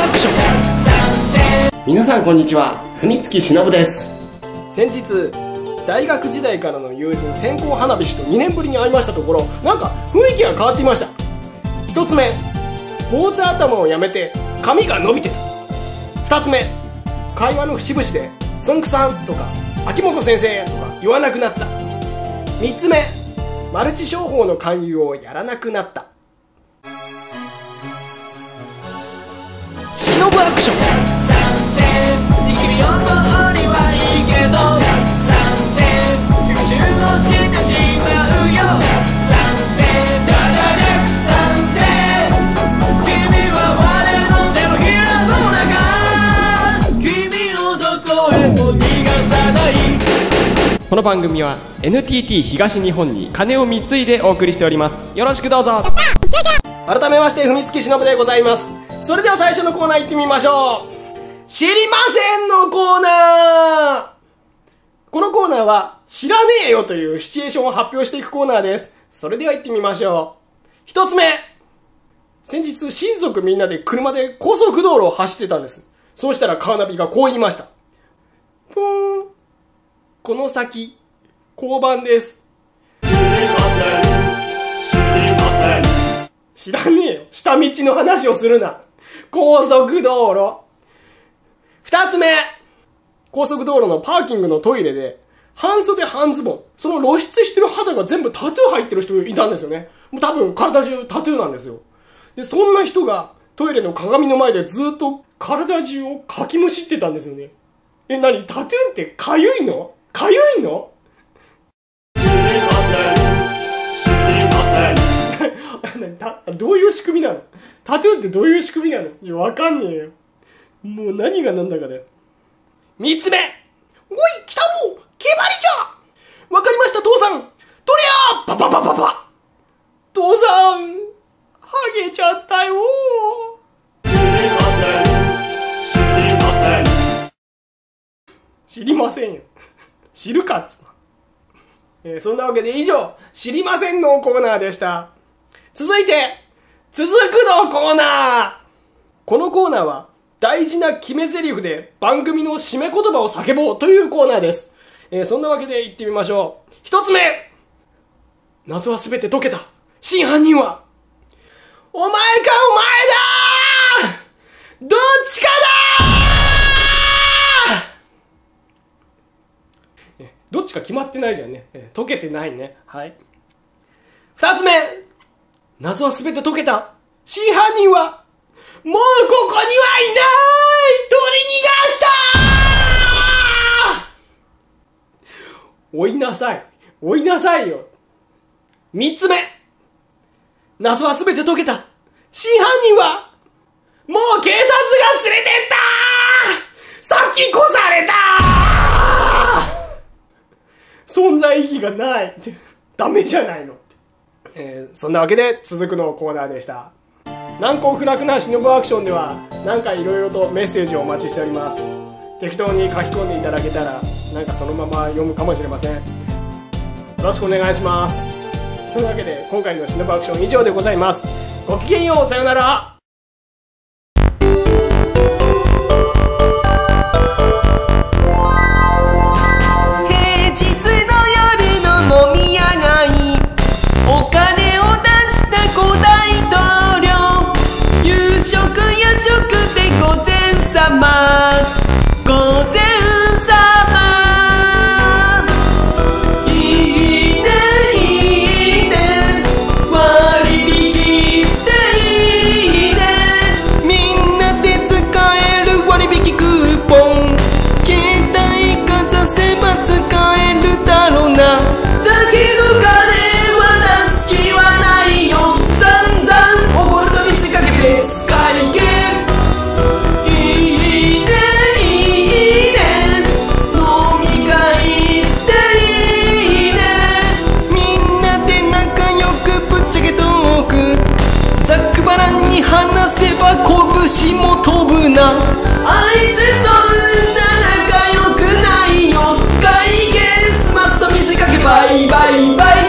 アクション。皆さんこんにちは、文月しのぶです。先日大学時代からの友人線香花火師と2年ぶりに会いましたところ、なんか雰囲気が変わっていました。1つ目、坊主頭をやめて髪が伸びてる。2つ目、会話の節々でつんくさんとか秋元先生とか言わなくなった。3つ目、マルチ商法の勧誘をやらなくなった。しのぶアクション。この番組は NTT 東日本に金を貢いでお送りしております。よろしくどうぞ。改めまして文月しのぶでございます。それでは最初のコーナー行ってみましょう。知りませんのコーナー。このコーナーは知らねえよというシチュエーションを発表していくコーナーです。それでは行ってみましょう。一つ目、先日親族みんなで車で高速道路を走ってたんです。そうしたらカーナビがこう言いました。ポーン、この先交番です。知りません、知りません。知らねえよ、下道の話をするな。高速道路。二つ目、高速道路のパーキングのトイレで半袖半ズボン、その露出してる肌が全部タトゥー入ってる人いたんですよね。もう多分体中タトゥーなんですよ。でそんな人がトイレの鏡の前でずっと体中をかきむしってたんですよね。え、何、タトゥーってかゆいの？かゆいの？知りません、知りません。どういう仕組みなの？タトゥーってどういう仕組みなの？いや、わかんねえよ。もう何がなんだかだよ。3つ目、おい、来たもう毛針じゃ。わかりました、父さん。とりゃーパパパパパ。父さん、ハゲちゃったよー。知りません、知りません。知りませんよ。知るかっつ、そんなわけで以上、知りませんのコーナーでした。続いて、続くのコーナー。このコーナーは大事な決め台詞で番組の締め言葉を叫ぼうというコーナーです。そんなわけでいってみましょう。一つ目、謎はすべて解けた。真犯人はお前かお前だー、どっちかだー。どっちか決まってないじゃんね。解けてないね。はい。二つ目、謎はすべて解けた。真犯人は、もうここにはいない、取り逃がしたー。追いなさい。追いなさいよ。三つ目、謎はすべて解けた。真犯人は、もう警察が連れてったー、先越されたー。存在意義がないダメじゃないの、そんなわけで続くのコーナーでした。難攻不落なしのぶアクションでは何かいろいろとメッセージをお待ちしております。適当に書き込んでいただけたらなんかそのまま読むかもしれません。よろしくお願いします。というわけで今回のしのぶアクション以上でございます。ごきげんよう、さよなら。拳も飛ぶな、あいつそんな仲良くないよ。会計済ますと見せかけバイバイバイ。